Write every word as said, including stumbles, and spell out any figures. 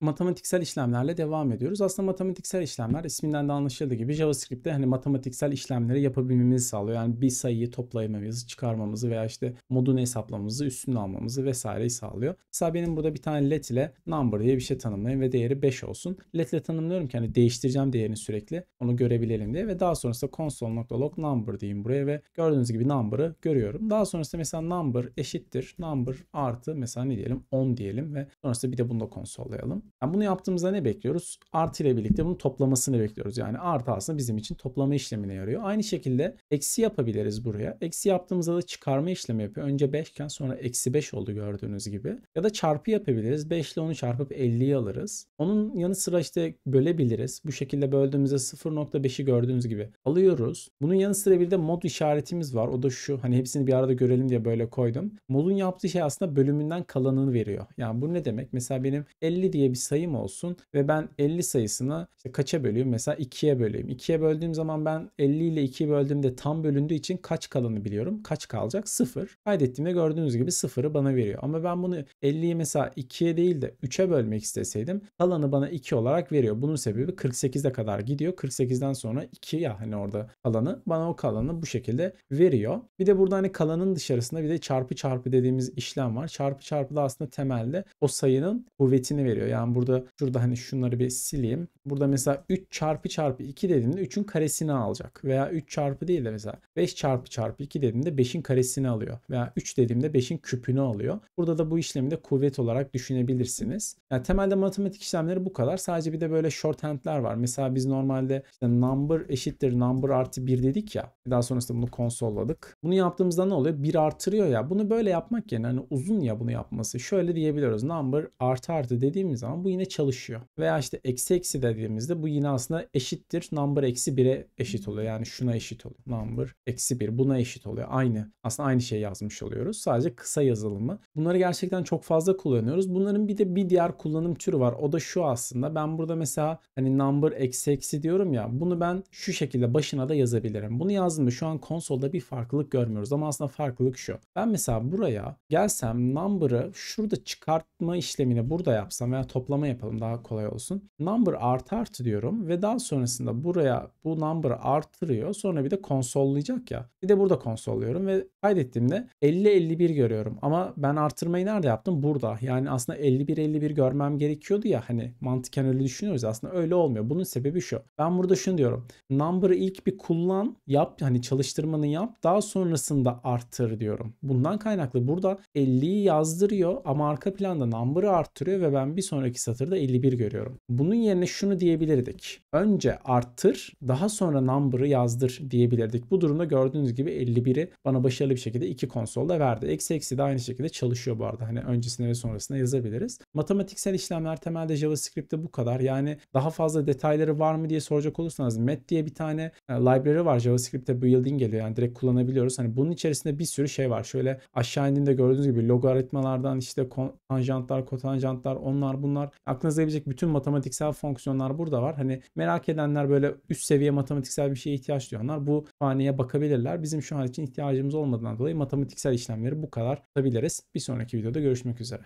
matematiksel işlemlerle devam ediyoruz. Aslında matematiksel işlemler isminden de anlaşıldığı gibi JavaScript'te hani matematiksel işlemleri yapabilmemizi sağlıyor. Yani bir sayıyı toplamamızı, çıkarmamızı veya işte modunu hesaplamamızı, üstünü almamızı vesaireyi sağlıyor. Mesela benim burada bir tane let ile number diye bir şey tanımlayayım ve değeri beş olsun. Let ile tanımlıyorum ki hani değiştireceğim değerini sürekli, onu görebilelim diye ve daha sonrasında console.log number diyeyim buraya ve gördüğünüz gibi number'ı görüyorum. Daha sonrasında mesela number eşittir number artı mesela ne diyelim on diyelim ve sonrasında bir de bunu da konsollayalım. Yani bunu yaptığımızda ne bekliyoruz? Artı ile birlikte bunun toplamasını bekliyoruz. Yani artı aslında bizim için toplama işlemine yarıyor. Aynı şekilde eksi yapabiliriz buraya. Eksi yaptığımızda da çıkarma işlemi yapıyor. Önce beş iken sonra eksi beş oldu gördüğünüz gibi. Ya da çarpı yapabiliriz. beş ile onu çarpıp elliyi alırız. Onun yanı sıra işte bölebiliriz. Bu şekilde böldüğümüzde sıfır nokta beşi gördüğünüz gibi alıyoruz. Bunun yanı sıra bir de mod işaretimiz var. O da şu, hani hepsini bir arada görelim diye böyle koydum. Modun yaptığı şey aslında bölümünden kalanını veriyor. Yani bu ne demek? Mesela benim elli diye bir sayım olsun ve ben elli sayısını işte kaça bölüyorum? Mesela ikiye böleyim. ikiye böldüğüm zaman ben elli ile ikiyi böldüğümde tam bölündüğü için kaç kalanı biliyorum. Kaç kalacak? sıfır. Kaydettiğimde gördüğünüz gibi sıfırı bana veriyor. Ama ben bunu elliyi mesela ikiye değil de üçe bölmek isteseydim kalanı bana iki olarak veriyor. Bunun sebebi kırk sekize kadar gidiyor. kırk sekizden sonra iki ya hani orada kalanı bana o kalanı bu şekilde veriyor. Bir de burada hani kalanın dışarısında bir de çarpı çarpı dediğimiz işlem var. Çarpı çarpı da aslında temelde o sayının kuvvetini veriyor. Yani burada şurada hani şunları bir sileyim. Burada mesela üç çarpı çarpı iki dediğimde üçün karesini alacak. Veya üç çarpı değil de mesela beş çarpı çarpı iki dediğimde beşin karesini alıyor. Veya üç dediğimde beşin küpünü alıyor. Burada da bu işlemi de kuvvet olarak düşünebilirsiniz. Yani temelde matematik işlemleri bu kadar. Sadece bir de böyle shorthandler var. Mesela biz normalde işte number eşittir number artı bir dedik ya. Daha sonrasında bunu konsolladık. Bunu yaptığımızda ne oluyor? bir artırıyor ya. Bunu böyle yapmak yerine hani uzun ya bunu yapması. Şöyle diyebiliyoruz. Number artı artı dediğimiz zaman bu yine çalışıyor. Veya işte eksi eksi dediğimizde bu yine aslında eşittir. Number eksi bire eşit oluyor. Yani şuna eşit oluyor. Number eksi bir buna eşit oluyor. Aynı. Aslında aynı şeyi yazmış oluyoruz. Sadece kısa yazılımı. Bunları gerçekten çok fazla kullanıyoruz. Bunların bir de bir diğer kullanım türü var. O da şu aslında. Ben burada mesela hani number eksi eksi diyorum ya. Bunu ben şu şekilde başına da yazabilirim. Bunu yazdım. Şu an konsolda bir farklılık görmüyoruz. Ama aslında farklılık şu. Ben mesela buraya gelsem number'ı şurada çıkartma işlemini burada yapsam veya toplam yapalım daha kolay olsun. Number artı artı diyorum ve daha sonrasında buraya bu number'ı artırıyor. Sonra bir de konsollayacak ya. Bir de burada konsolluyorum ve kaydettiğimde elli elli bir görüyorum. Ama ben artırmayı nerede yaptım? Burada. Yani aslında elli bir elli bir görmem gerekiyordu ya. Hani mantıken öyle düşünüyoruz. Aslında öyle olmuyor. Bunun sebebi şu. Ben burada şunu diyorum. Number'ı ilk bir kullan, yap. Hani çalıştırmanı yap. Daha sonrasında artır diyorum. Bundan kaynaklı burada elliyi yazdırıyor ama arka planda number'ı artırıyor ve ben bir sonraki satırda elli bir görüyorum. Bunun yerine şunu diyebilirdik. Önce artır, daha sonra number'ı yazdır diyebilirdik. Bu durumda gördüğünüz gibi elli biri bana başarılı bir şekilde iki konsolda verdi. Eksi eksi de aynı şekilde çalışıyor bu arada. Hani öncesine ve sonrasına yazabiliriz. Matematiksel işlemler temelde JavaScript'te bu kadar. Yani daha fazla detayları var mı diye soracak olursanız Math diye bir tane library var. JavaScript'te building geliyor. Yani direkt kullanabiliyoruz. Hani bunun içerisinde bir sürü şey var. Şöyle aşağı indiğinde gördüğünüz gibi logaritmalardan işte tanjantlar, kotanjantlar, onlar bunlar. Aklınıza gelebilecek bütün matematiksel fonksiyonlar burada var. Hani merak edenler böyle üst seviye matematiksel bir şeye ihtiyaç duyanlar bu kütüphaneye bakabilirler. Bizim şu an için ihtiyacımız olmadığından dolayı matematiksel işlemleri bu kadar tutabiliriz. Bir sonraki videoda görüşmek üzere.